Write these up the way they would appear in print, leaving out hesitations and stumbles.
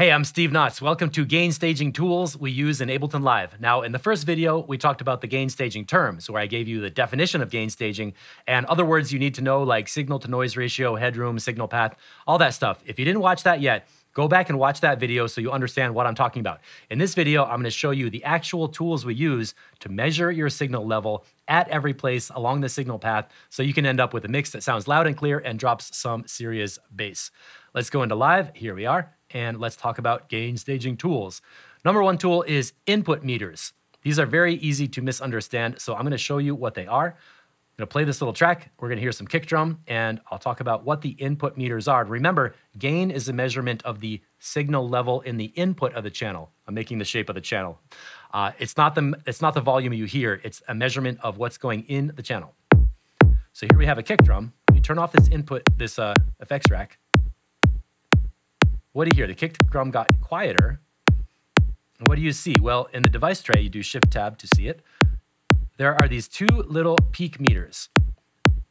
Hey, I'm Steve Knotts. Welcome to Gain Staging Tools we use in Ableton Live. Now, in the first video, we talked about the gain staging terms, where I gave you the definition of gain staging and other words you need to know, like signal-to-noise ratio, headroom, signal path, all that stuff. If you didn't watch that yet, go back and watch that video so you understand what I'm talking about. In this video, I'm going to show you the actual tools we use to measure your signal level at every place along the signal path, so you can end up with a mix that sounds loud and clear and drops some serious bass. Let's go into Live. Here we are. And let's talk about gain staging tools. Number one tool is input meters. These are very easy to misunderstand, so I'm gonna show you what they are. I'm gonna play this little track, we're gonna hear some kick drum, and I'll talk about what the input meters are. Remember, gain is a measurement of the signal level in the input of the channel. I'm making the shape of the channel. It's not the volume you hear, it's a measurement of what's going in the channel. So here we have a kick drum. You turn off this input, this effects rack. What do you hear? The kick drum got quieter. And what do you see? Well, in the device tray, you do Shift-Tab to see it. There are these two little peak meters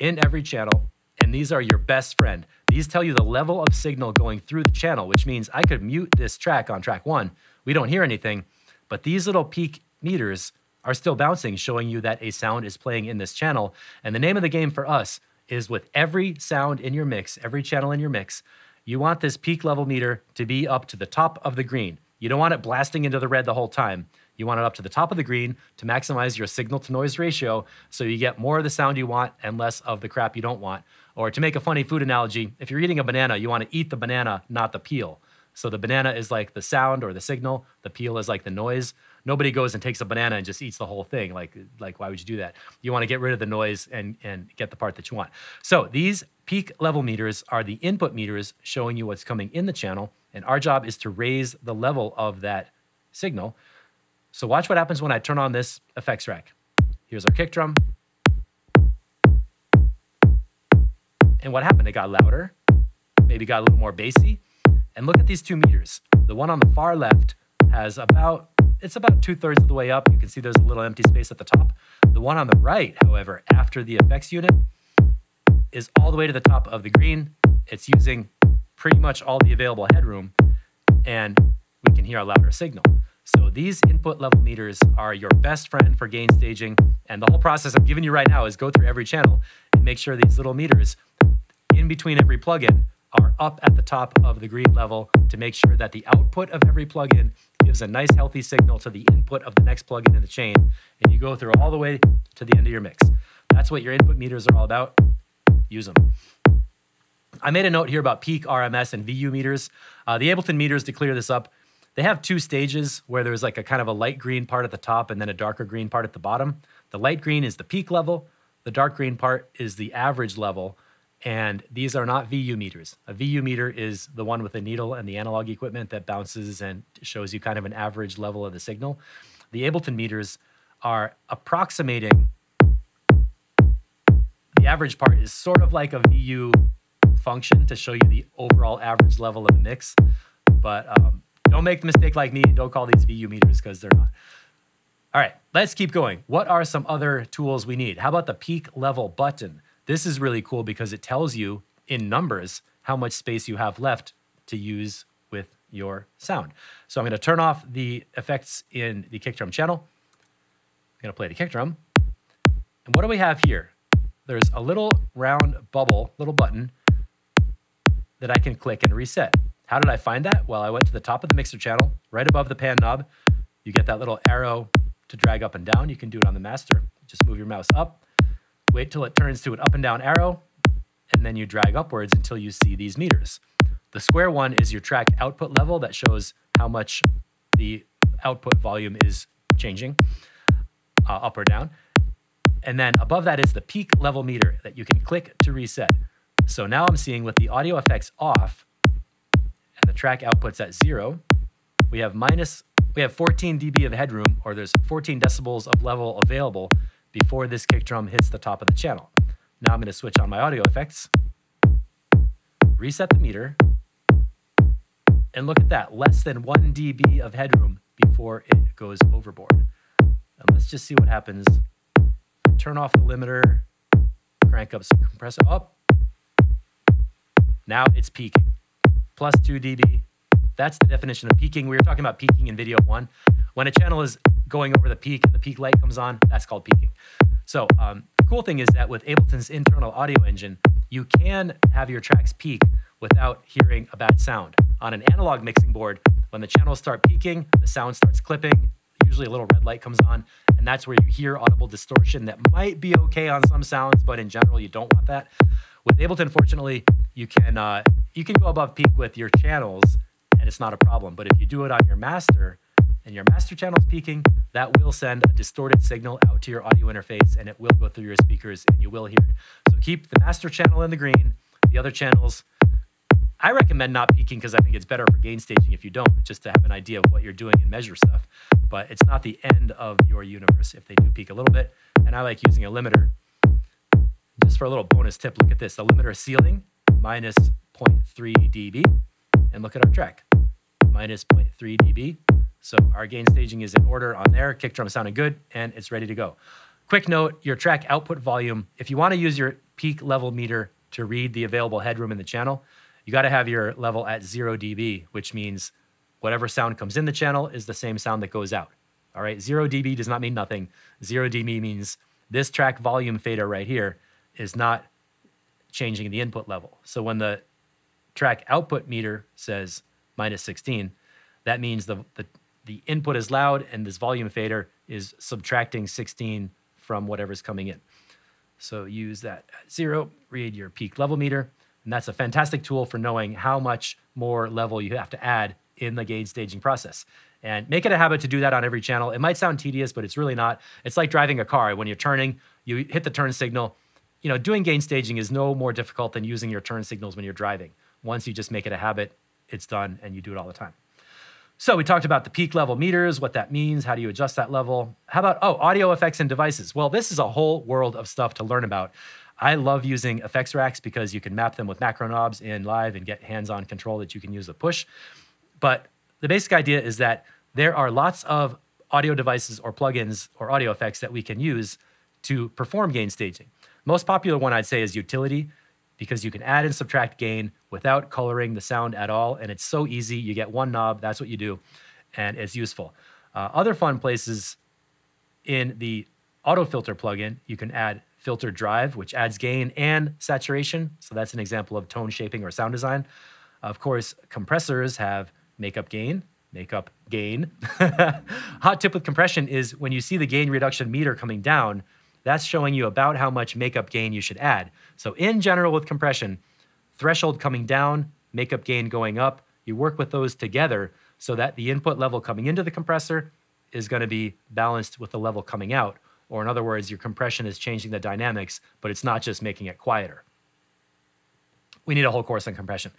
in every channel, and these are your best friend. These tell you the level of signal going through the channel, which means I could mute this track on track one. We don't hear anything, but these little peak meters are still bouncing, showing you that a sound is playing in this channel. And the name of the game for us is with every sound in your mix, every channel in your mix, you want this peak level meter to be up to the top of the green. You don't want it blasting into the red the whole time. You want it up to the top of the green to maximize your signal to noise ratio so you get more of the sound you want and less of the crap you don't want. Or to make a funny food analogy, if you're eating a banana, you want to eat the banana, not the peel. So the banana is like the sound or the signal, the peel is like the noise. Nobody goes and takes a banana and just eats the whole thing. Like why would you do that? You want to get rid of the noise and get the part that you want. So these peak level meters are the input meters showing you what's coming in the channel, and our job is to raise the level of that signal. So watch what happens when I turn on this effects rack. Here's our kick drum. And what happened? It got louder, maybe got a little more bassy. And look at these 2 meters. The one on the far left has about 2/3 of the way up. You can see there's a little empty space at the top. The one on the right, however, after the effects unit, is all the way to the top of the green. It's using pretty much all the available headroom, and we can hear a louder signal. So these input level meters are your best friend for gain staging, and the whole process I'm giving you right now is go through every channel and make sure these little meters in between every plugin are up at the top of the green level to make sure that the output of every plugin gives a nice healthy signal to the input of the next plugin in the chain, and you go through all the way to the end of your mix. That's what your input meters are all about. Use them. I made a note here about peak, RMS, and VU meters. The Ableton meters, to clear this up, they have two stages where there's like a kind of a light green part at the top and then a darker green part at the bottom. The light green is the peak level. The dark green part is the average level. And these are not VU meters. A VU meter is the one with the needle and the analog equipment that bounces and shows you kind of an average level of the signal. The Ableton meters are approximating the average part, is sort of like a VU function to show you the overall average level of the mix. But don't make the mistake like me. Don't call these VU meters because they're not. All right, let's keep going. What are some other tools we need? How about the peak level button? This is really cool because it tells you in numbers how much space you have left to use with your sound. So I'm going to turn off the effects in the kick drum channel. I'm going to play the kick drum. And what do we have here? There's a little round bubble, little button that I can click and reset. How did I find that? Well, I went to the top of the mixer channel, right above the pan knob. You get that little arrow to drag up and down. You can do it on the master. Just move your mouse up, wait till it turns to an up and down arrow, and then you drag upwards until you see these meters. The square one is your track output level that shows how much the output volume is changing, up or down. And then above that is the peak level meter that you can click to reset. So now I'm seeing with the audio effects off and the track outputs at 0, we have 14 dB of headroom, or there's 14 decibels of level available before this kick drum hits the top of the channel. Now I'm going to switch on my audio effects, reset the meter, and look at that, less than 1 dB of headroom before it goes overboard. And let's just see what happens. Turn off the limiter, crank up some compressor. Now it's peaking. Plus 2 dB, That's the definition of peaking. We were talking about peaking in video one. When a channel is going over the peak and the peak light comes on, that's called peaking. So the cool thing is that with Ableton's internal audio engine, you can have your tracks peak without hearing a bad sound. On an analog mixing board, when the channels start peaking, the sound starts clipping, usually a little red light comes on, and that's where you hear audible distortion that might be okay on some sounds, but in general, you don't want that. With Ableton, fortunately, you can go above peak with your channels, and it's not a problem. But if you do it on your master, and your master channel's peaking, that will send a distorted signal out to your audio interface, and it will go through your speakers, and you will hear it. So keep the master channel in the green. The other channels, I recommend not peaking because I think it's better for gain staging if you don't, just to have an idea of what you're doing and measure stuff. But it's not the end of your universe if they do peak a little bit. And I like using a limiter. Just for a little bonus tip, look at this. The limiter ceiling, minus 0.3 dB. And look at our track, minus 0.3 dB. So our gain staging is in order on there. Kick drum sounding good, and it's ready to go. Quick note, your track output volume, if you want to use your peak level meter to read the available headroom in the channel, you got to have your level at 0 dB, which means whatever sound comes in the channel is the same sound that goes out. All right, 0 dB does not mean nothing. 0 dB means this track volume fader right here is not changing the input level. So when the track output meter says minus 16, that means the input is loud and this volume fader is subtracting 16 from whatever's coming in. So use that at 0, read your peak level meter. And that's a fantastic tool for knowing how much more level you have to add in the gain staging process. And make it a habit to do that on every channel. It might sound tedious, but it's really not. It's like driving a car. When you're turning, you hit the turn signal. You know, doing gain staging is no more difficult than using your turn signals when you're driving. Once you just make it a habit, it's done, and you do it all the time. So we talked about the peak level meters, what that means, how do you adjust that level? How about, oh, audio effects and devices. Well, this is a whole world of stuff to learn about. I love using effects racks because you can map them with macro knobs in Live and get hands-on control that you can use with push. But the basic idea is that there are lots of audio devices or plugins or audio effects that we can use to perform gain staging. Most popular one I'd say is utility, because you can add and subtract gain without coloring the sound at all, and it's so easy. You get one knob, that's what you do, and it's useful. Other fun places in the auto filter plugin, you can add filter drive, which adds gain and saturation. So that's an example of tone shaping or sound design. Of course, compressors have makeup gain, makeup gain. Hot tip with compression is when you see the gain reduction meter coming down, that's showing you about how much makeup gain you should add. So in general with compression, threshold coming down, makeup gain going up, you work with those together so that the input level coming into the compressor is going to be balanced with the level coming out. Or in other words, your compression is changing the dynamics, but it's not just making it quieter. We need a whole course on compression.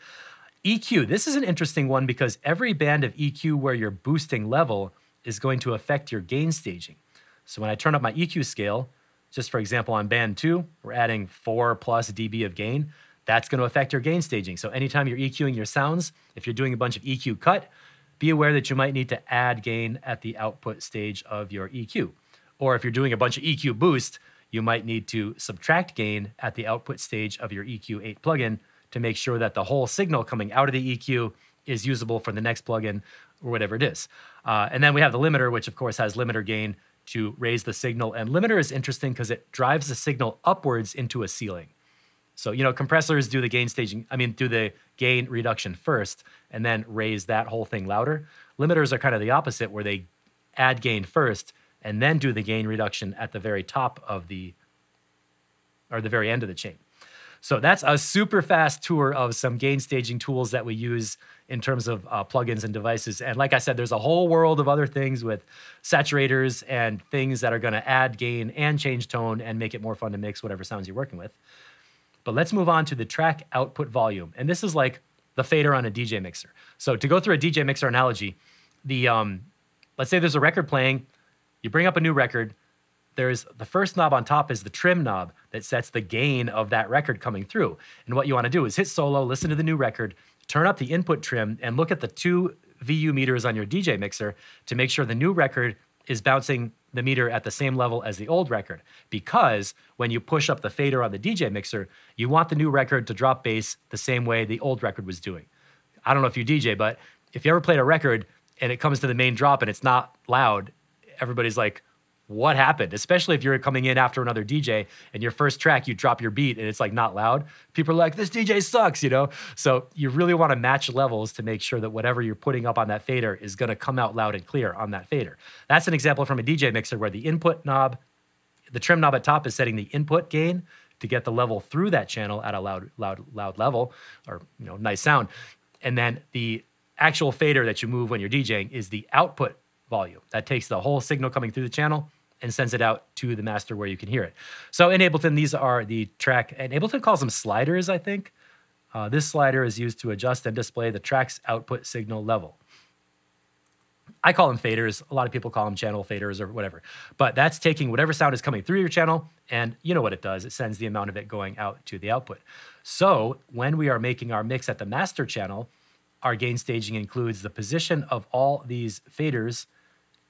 EQ, this is an interesting one because every band of EQ where you're boosting level is going to affect your gain staging. So when I turn up my EQ scale, just for example, on band 2, we're adding 4+ dB of gain. That's going to affect your gain staging. So anytime you're EQing your sounds, if you're doing a bunch of EQ cut, be aware that you might need to add gain at the output stage of your EQ. Or if you're doing a bunch of EQ boost, you might need to subtract gain at the output stage of your EQ8 plugin to make sure that the whole signal coming out of the EQ is usable for the next plugin or whatever it is. And then we have the limiter, which of course has limiter gain to raise the signal. And limiter is interesting because it drives the signal upwards into a ceiling. So, you know, compressors do the gain staging, do the gain reduction first and then raise that whole thing louder. Limiters are kind of the opposite, where they add gain first and then do the gain reduction at the very top of the, or the very end of the chain. So that's a super fast tour of some gain staging tools that we use in terms of plugins and devices. And like I said, there's a whole world of other things with saturators and things that are gonna add gain and change tone and make it more fun to mix whatever sounds you're working with. But let's move on to the track output volume. And this is like the fader on a DJ mixer. So to go through a DJ mixer analogy, the let's say there's a record playing, you bring up a new record, there's the first knob on top is the trim knob that sets the gain of that record coming through. And what you want to do is hit solo, listen to the new record, turn up the input trim, and look at the 2 VU meters on your DJ mixer to make sure the new record is bouncing the meter at the same level as the old record. Because when you push up the fader on the DJ mixer, you want the new record to drop bass the same way the old record was doing. I don't know if you DJ, but if you ever played a record and it comes to the main drop and it's not loud, everybody's like, what happened? Especially if you're coming in after another DJ and your first track, you drop your beat and it's like not loud. People are like, this DJ sucks, you know? So you really want to match levels to make sure that whatever you're putting up on that fader is going to come out loud and clear on that fader. That's an example from a DJ mixer where the input knob, the trim knob at top is setting the input gain to get the level through that channel at a loud level, or, you know, nice sound. And then the actual fader that you move when you're DJing is the output volume. That takes the whole signal coming through the channel and sends it out to the master where you can hear it. So in Ableton, these are the track, and Ableton calls them sliders, I think. This slider is used to adjust and display the track's output signal level. I call them faders. A lot of people call them channel faders or whatever. But that's taking whatever sound is coming through your channel, and you know what it does. It sends the amount of it going out to the output. So when we are making our mix at the master channel, our gain staging includes the position of all these faders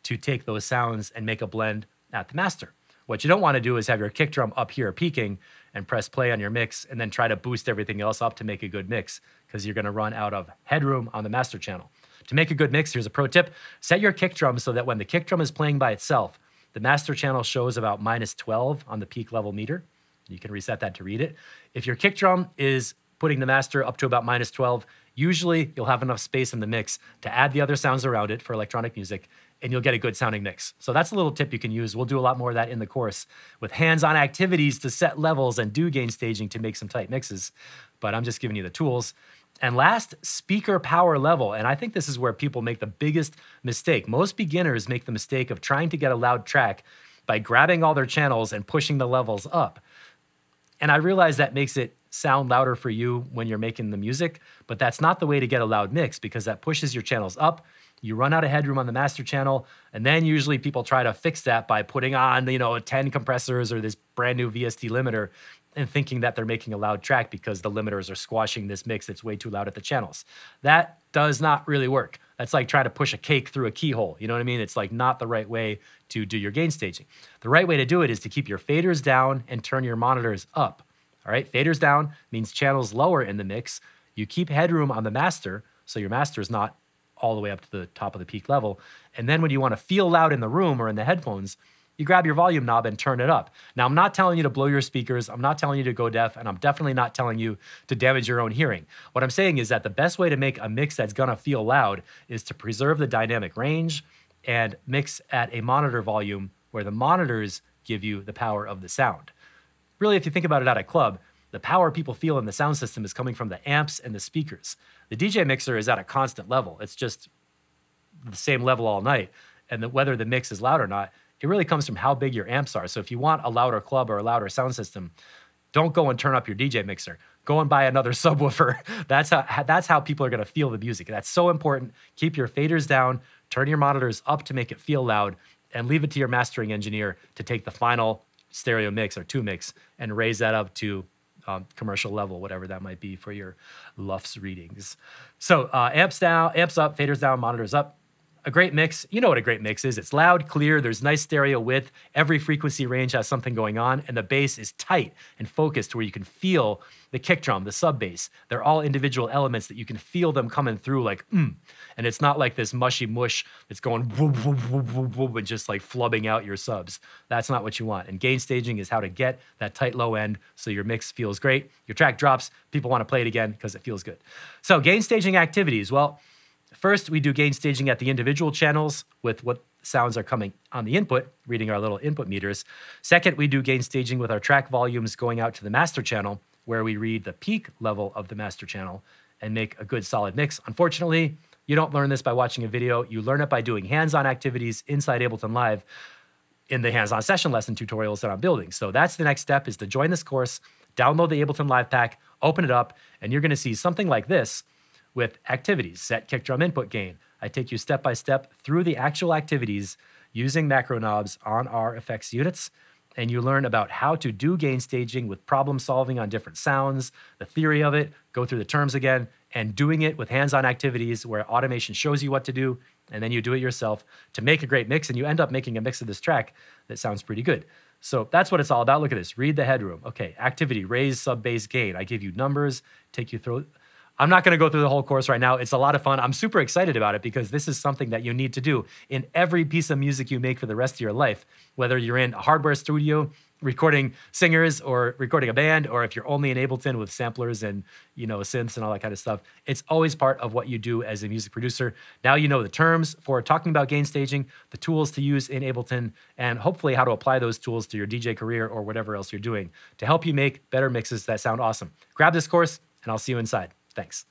to take those sounds and make a blend at the master. What you don't want to do is have your kick drum up here peaking and press play on your mix and then try to boost everything else up to make a good mix, because you're going to run out of headroom on the master channel. To make a good mix, here's a pro tip. Set your kick drum so that when the kick drum is playing by itself, the master channel shows about -12 on the peak level meter. You can reset that to read it. If your kick drum is putting the master up to about -12, usually you'll have enough space in the mix to add the other sounds around it for electronic music, and you'll get a good sounding mix. So that's a little tip you can use. We'll do a lot more of that in the course with hands-on activities to set levels and do gain staging to make some tight mixes, but I'm just giving you the tools. And last, speaker power level. And I think this is where people make the biggest mistake. Most beginners make the mistake of trying to get a loud track by grabbing all their channels and pushing the levels up. And I realize that makes it sound louder for you when you're making the music, but that's not the way to get a loud mix, because that pushes your channels up. You run out of headroom on the master channel, and then usually people try to fix that by putting on, you know, 10 compressors or this brand new VST limiter and thinking that they're making a loud track because the limiters are squashing this mix that's way too loud at the channels. That does not really work. That's like trying to push a cake through a keyhole. You know what I mean? It's like not the right way to do your gain staging. The right way to do it is to keep your faders down and turn your monitors up. All right, faders down means channels lower in the mix. You keep headroom on the master, so your master is not all the way up to the top of the peak level. And then when you want to feel loud in the room or in the headphones, you grab your volume knob and turn it up. Now, I'm not telling you to blow your speakers. I'm not telling you to go deaf, and I'm definitely not telling you to damage your own hearing. What I'm saying is that the best way to make a mix that's gonna feel loud is to preserve the dynamic range and mix at a monitor volume where the monitors give you the power of the sound. Really, if you think about it at a club, the power people feel in the sound system is coming from the amps and the speakers. The DJ mixer is at a constant level. It's just the same level all night. And whether the mix is loud or not, it really comes from how big your amps are. So if you want a louder club or a louder sound system, don't go and turn up your DJ mixer. Go and buy another subwoofer. That's how people are gonna feel the music. That's so important. Keep your faders down, turn your monitors up to make it feel loud, and leave it to your mastering engineer to take the final stereo mix or two mix and raise that up to commercial level, whatever that might be for your LUFS readings. So amps down, amps up, faders down, monitors up. A great mix, you know what a great mix is. It's loud, clear, there's nice stereo width, every frequency range has something going on, and the bass is tight and focused where you can feel the kick drum, the sub bass. They're all individual elements that you can feel them coming through like, and it's not like this mushy mush that's going whoop, whoop, whoop, whoop, whoop, and just like flubbing out your subs. That's not what you want. And gain staging is how to get that tight low end so your mix feels great, your track drops, people want to play it again because it feels good. So gain staging activities, well, first, we do gain staging at the individual channels with what sounds are coming on the input, reading our little input meters. Second, we do gain staging with our track volumes going out to the master channel, where we read the peak level of the master channel and make a good solid mix. Unfortunately, you don't learn this by watching a video. You learn it by doing hands-on activities inside Ableton Live in the hands-on session lesson tutorials that I'm building. So that's the next step, is to join this course, download the Ableton Live pack, open it up, and you're gonna see something like this with activities. Set kick drum input gain. I take you step by step through the actual activities using macro knobs on our effects units, and you learn about how to do gain staging with problem solving on different sounds, the theory of it, go through the terms again, and doing it with hands-on activities where automation shows you what to do, and then you do it yourself to make a great mix, and you end up making a mix of this track that sounds pretty good. So that's what it's all about. Look at this. Read the headroom. Okay, activity, raise sub bass gain. I give you numbers, take you through I'm not going to go through the whole course right now. It's a lot of fun. I'm super excited about it because this is something that you need to do in every piece of music you make for the rest of your life, whether you're in a hardware studio recording singers or recording a band, or if you're only in Ableton with samplers and, you know, synths and all that kind of stuff. It's always part of what you do as a music producer. Now you know the terms for talking about gain staging, the tools to use in Ableton, and hopefully how to apply those tools to your DJ career or whatever else you're doing to help you make better mixes that sound awesome. Grab this course, and I'll see you inside. Thanks.